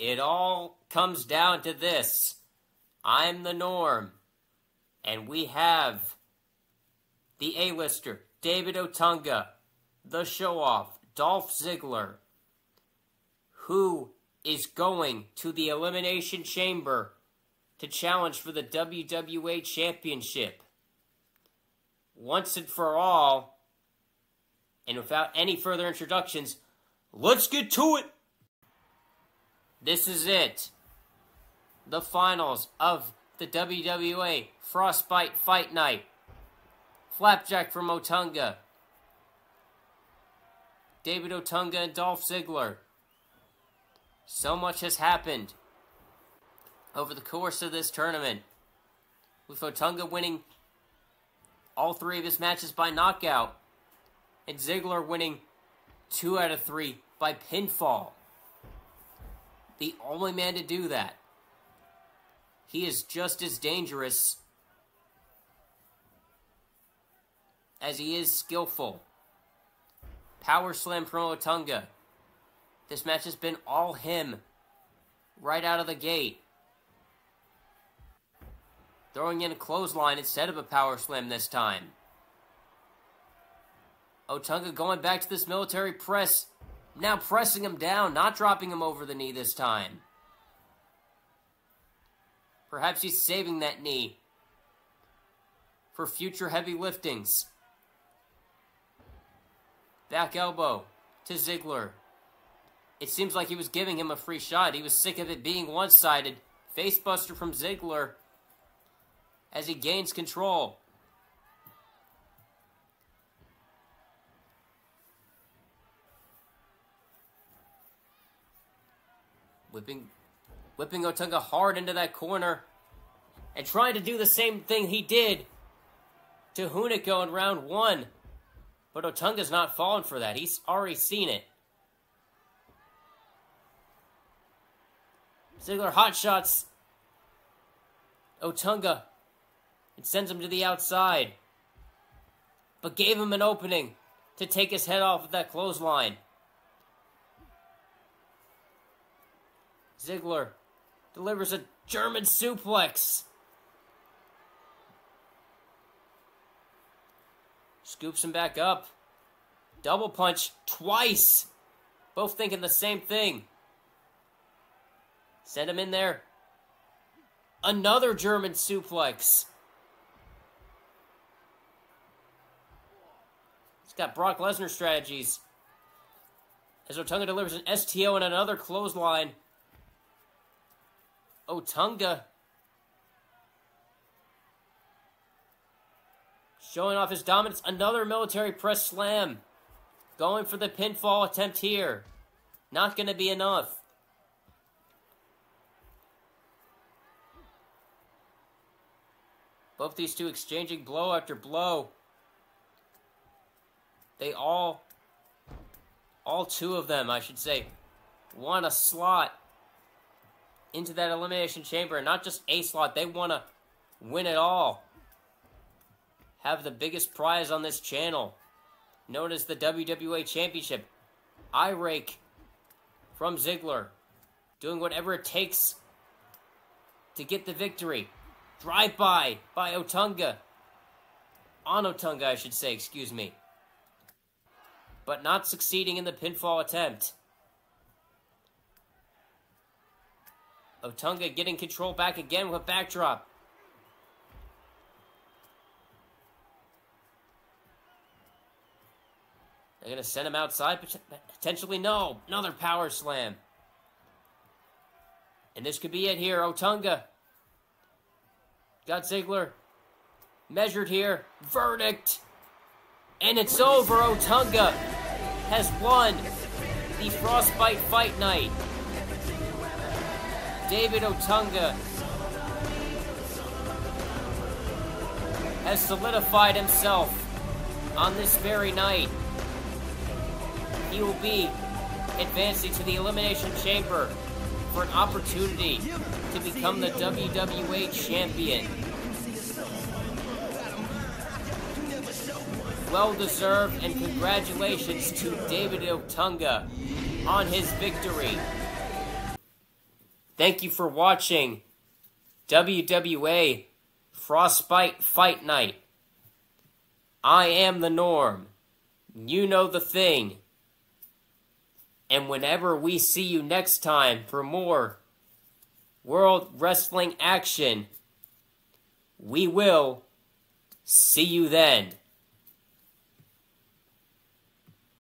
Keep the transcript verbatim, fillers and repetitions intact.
it all comes down to this. I'm the norm. And we have the A-lister, David Otunga, the show-off, Dolph Ziggler, who is going to the Elimination Chamber to challenge for the W W A Championship. Once and for all, and without any further introductions, let's get to it! This is it. The finals of the W W A Frostbite Fight Night. Flapjack from Otunga. David Otunga and Dolph Ziggler. So much has happened over the course of this tournament, with Otunga winning all three of his matches by knockout, and Ziggler winning two out of three by pinfall. The only man to do that. He is just as dangerous as he is skillful. Power slam from Otunga. This match has been all him right out of the gate. Throwing in a clothesline instead of a power slam this time. Otunga going back to this military press. Now pressing him down, not dropping him over the knee this time. Perhaps he's saving that knee for future heavy liftings. Back elbow to Ziggler. It seems like he was giving him a free shot. He was sick of it being one-sided. Facebuster from Ziggler as he gains control. Whipping, whipping Otunga hard into that corner and trying to do the same thing he did to Hunico in round one. But Otunga's not falling for that. He's already seen it. Ziggler hot shots Otunga. It sends him to the outside, but gave him an opening to take his head off of that clothesline. Ziggler delivers a German suplex. Scoops him back up. Double punch twice. Both thinking the same thing. Send him in there. Another German suplex. He's got Brock Lesnar strategies. As Otunga delivers an S T O and another clothesline. Otunga showing off his dominance. Another military press slam. Going for the pinfall attempt here. Not going to be enough. Both these two exchanging blow after blow. They all, all two of them, I should say, want a slot into that Elimination Chamber. And not just a slot, they want to win it all. Have the biggest prize on this channel, known as the W W A Championship. Eye rake from Ziggler, doing whatever it takes to get the victory. Drive-by by Otunga. On Otunga, I should say, excuse me. But not succeeding in the pinfall attempt. Otunga getting control back again with a backdrop. They're going to send him outside, potentially no. Another power slam. And this could be it here. Otunga got Ziggler measured here. Verdict. And it's over. Otunga has won the Frostbite Fight Night. David Otunga has solidified himself on this very night. He will be advancing to the Elimination Chamber for an opportunity to become the W W A Champion. Well-deserved, and congratulations to David Otunga on his victory. Thank you for watching W W A Frostbite Fight Night. I am the norm. You know the thing. And whenever we see you next time for more World Wrestling action, we will see you then.